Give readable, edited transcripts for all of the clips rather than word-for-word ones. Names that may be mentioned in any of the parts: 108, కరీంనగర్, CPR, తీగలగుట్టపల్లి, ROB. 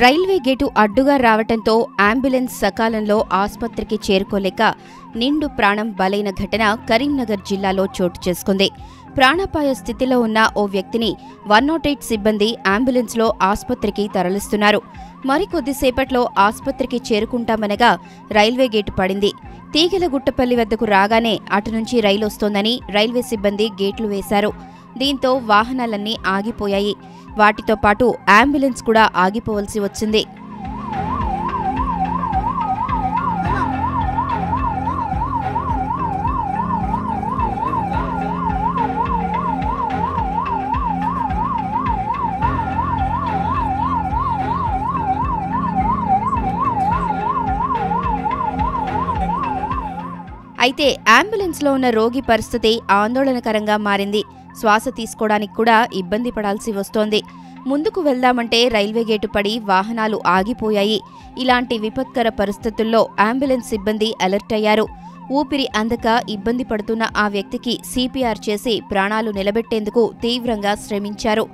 Railway gate అడ్డుగా రావడంతో ambulance సకాలంలో ఆసుపత్రికి చేరుకోలేక నిండు ప్రాణం బలైన ఘటన కరీంనగర్ జిల్లాలో చోటు చేసుకుంది. ప్రాణాపాయ స్థితిలో ఉన్న ఓ వ్యక్తిని 108 సిబ్బంది అంబులెన్స్లో ఆసుపత్రికి తరలిస్తున్నారు. మరికొద్దిసేపట్లో ఆసుపత్రికి చేరుకుంటామనగా రైల్వే గేటు పడింది. తీగలగుట్టపల్లి వద్దకు రాగానే అటు నుంచి రైలు వస్తోందని రైల్వే సిబ్బంది గేట్లు వేశారు. దీంతో వాహనాలన్నీ ఆగిపోయాయి. వాటితో పాటు అంబులెన్స్ కూడా ఆగిపోవాల్సి వచ్చింది. అయితే అంబులెన్స్లో ఉన్న రోగి పరిస్థితి ఆందోళనకరంగా మారింది. శ్వాస తీసుకోవడానికి కూడా ఇబ్బంది పడాల్సి వస్తోంది. ముందుకు వెళ్దామంటే రైల్వే గేటు పడి వాహనాలు ఆగిపోయాయి. ఇలాంటి విపత్కర పరిస్థితుల్లో అంబులెన్స్ సిబ్బంది అలర్ట్ అయ్యారు. ఊపిరి అందక ఇబ్బంది పడుతున్న ఆ వ్యక్తికి సిపిఆర్ చేసి ప్రాణాలు నిలబెట్టేందుకు తీవ్రంగా శ్రమించారు.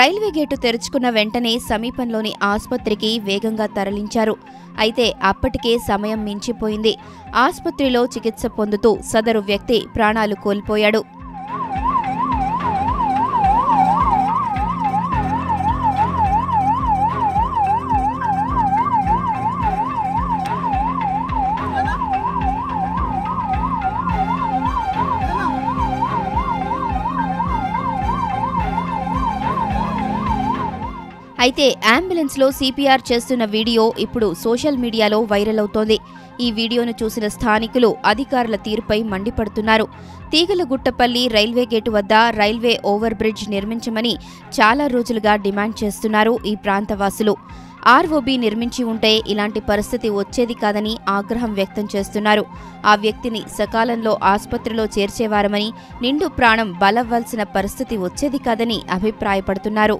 రైల్వే గేటు తెరుచుకున్న వెంటనే సమీపంలోని ఆసుపత్రికి వేగంగా తరలించారు. అయితే అప్పటికే సమయం మించిపోయింది. ఆసుపత్రిలో చికిత్స పొందుతూ సదరు వ్యక్తి ప్రాణాలు కోల్పోయాడు. అయితే అంబులెన్స్లో సిపిఆర్ చేస్తున్న వీడియో ఇప్పుడు సోషల్ మీడియాలో వైరల్ అవుతోంది. ఈ వీడియోను చూసిన స్థానికులు అధికారుల తీరుపై మండిపడుతున్నారు. తీగలగుట్టపల్లి రైల్వే గేటు వద్ద రైల్వే ఓవర్ బ్రిడ్జ్ నిర్మించమని చాలా రోజులుగా డిమాండ్ చేస్తున్నారు ఈ ప్రాంతవాసులు. ROB నిర్మించి ఉంటే ఇలాంటి పరిస్థితి వచ్చేది కాదని ఆగ్రహం వ్యక్తం చేస్తున్నారు. ఆ వ్యక్తిని సకాలంలో ఆసుపత్రిలో చేర్చేవారమని నిండు ప్రాణం బలవ్వాల్సిన పరిస్థితి వచ్చేది కాదని అభిప్రాయపడుతున్నారు.